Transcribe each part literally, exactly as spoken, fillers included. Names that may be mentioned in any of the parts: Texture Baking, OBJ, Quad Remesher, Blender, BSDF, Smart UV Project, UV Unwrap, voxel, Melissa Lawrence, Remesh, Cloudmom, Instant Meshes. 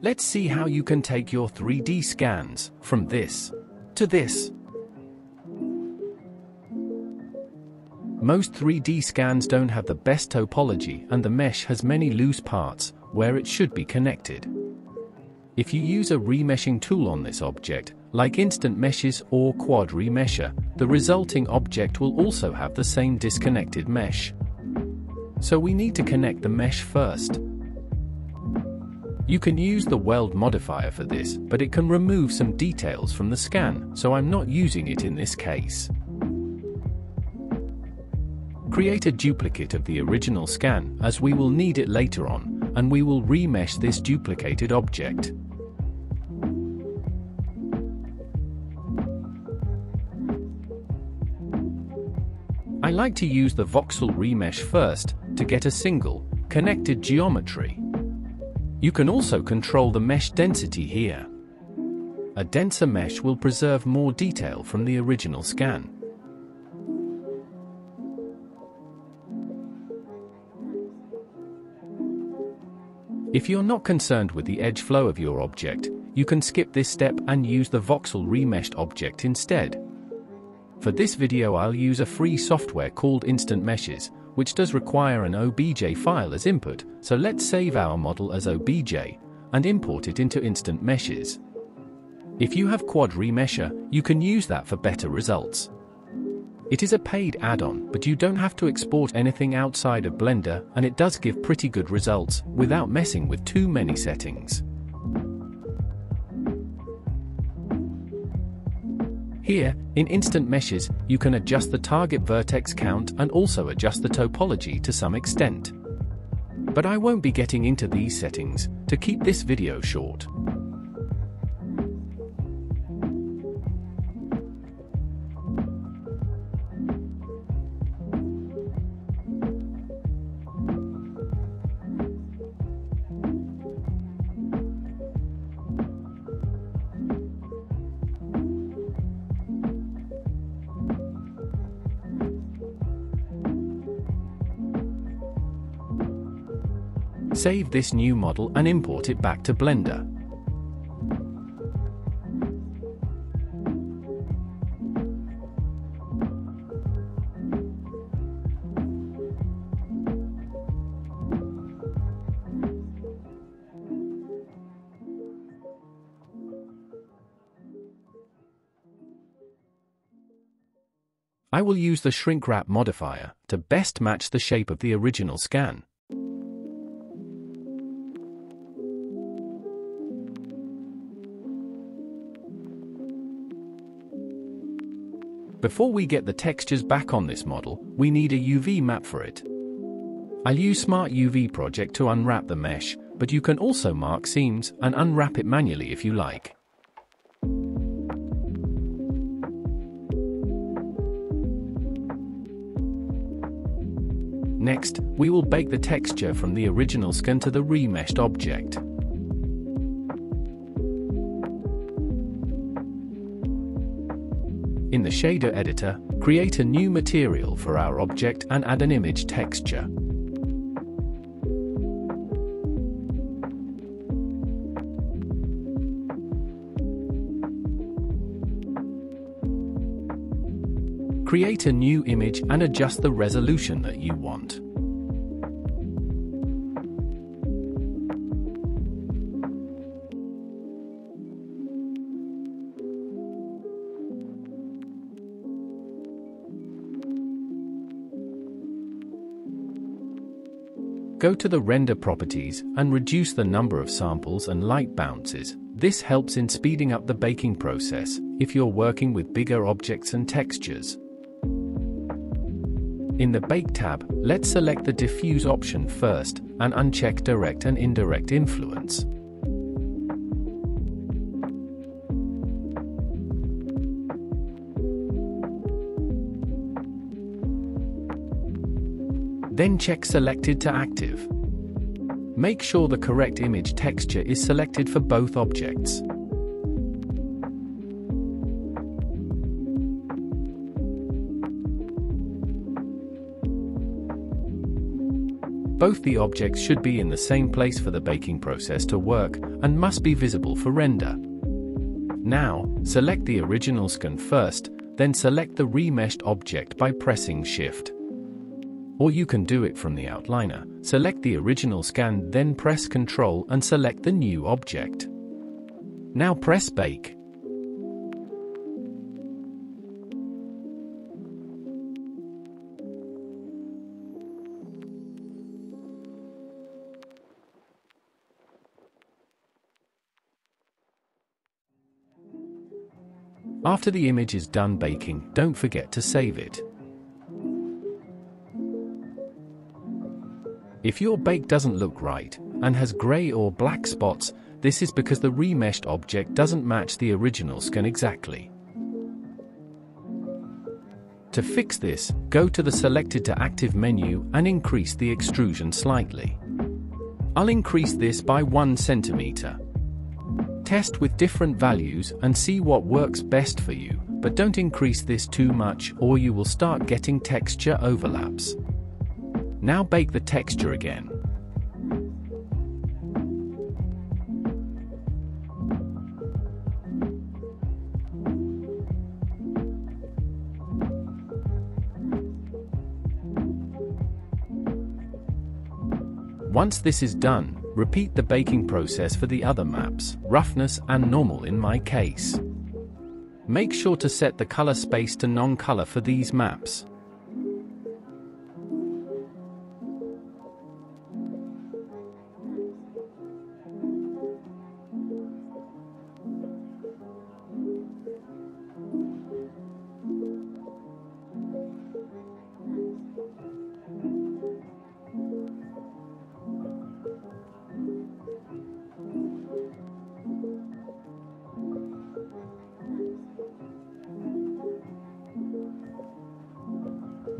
Let's see how you can take your three D scans from this to this. Most three D scans don't have the best topology, and the mesh has many loose parts where it should be connected. If you use a remeshing tool on this object, like Instant Meshes or Quad Remesher, the resulting object will also have the same disconnected mesh. So we need to connect the mesh first. You can use the weld modifier for this, but it can remove some details from the scan, so I'm not using it in this case. Create a duplicate of the original scan, as we will need it later on, and we will remesh this duplicated object. I like to use the voxel remesh first to get a single, connected geometry. You can also control the mesh density here. A denser mesh will preserve more detail from the original scan. If you're not concerned with the edge flow of your object, you can skip this step and use the voxel remeshed object instead. For this video I'll use a free software called Instant Meshes, which does require an O B J file as input, so let's save our model as O B J, and import it into Instant Meshes. If you have Quad Remesher, you can use that for better results. It is a paid add-on, but you don't have to export anything outside of Blender, and it does give pretty good results without messing with too many settings. Here, in Instant Meshes, you can adjust the target vertex count and also adjust the topology to some extent. But I won't be getting into these settings to keep this video short. Save this new model and import it back to Blender. I will use the shrink wrap modifier to best match the shape of the original scan. Before we get the textures back on this model, we need a U V map for it. I'll use Smart U V Project to unwrap the mesh, but you can also mark seams and unwrap it manually if you like. Next, we will bake the texture from the original scan to the remeshed object. In the shader editor, create a new material for our object and add an image texture. Create a new image and adjust the resolution that you want. Go to the render properties and reduce the number of samples and light bounces. This helps in speeding up the baking process if you're working with bigger objects and textures. In the Bake tab, let's select the Diffuse option first and uncheck Direct and Indirect Influence. Then check Selected to Active. Make sure the correct image texture is selected for both objects. Both the objects should be in the same place for the baking process to work, and must be visible for render. Now, select the original scan first, then select the remeshed object by pressing Shift. Or you can do it from the outliner, select the original scan, then press Ctrl and select the new object. Now press Bake. After the image is done baking, don't forget to save it. If your bake doesn't look right, and has grey or black spots, this is because the remeshed object doesn't match the original scan exactly. To fix this, go to the Selected to Active menu and increase the extrusion slightly. I'll increase this by one centimeter. Test with different values and see what works best for you, but don't increase this too much or you will start getting texture overlaps. Now bake the texture again. Once this is done, repeat the baking process for the other maps, roughness and normal in my case. Make sure to set the color space to non-color for these maps.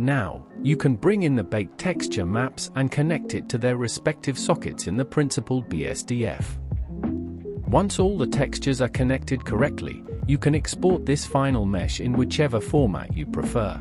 Now, you can bring in the baked texture maps and connect it to their respective sockets in the principal B S D F. Once all the textures are connected correctly, you can export this final mesh in whichever format you prefer.